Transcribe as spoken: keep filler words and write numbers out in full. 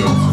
yok.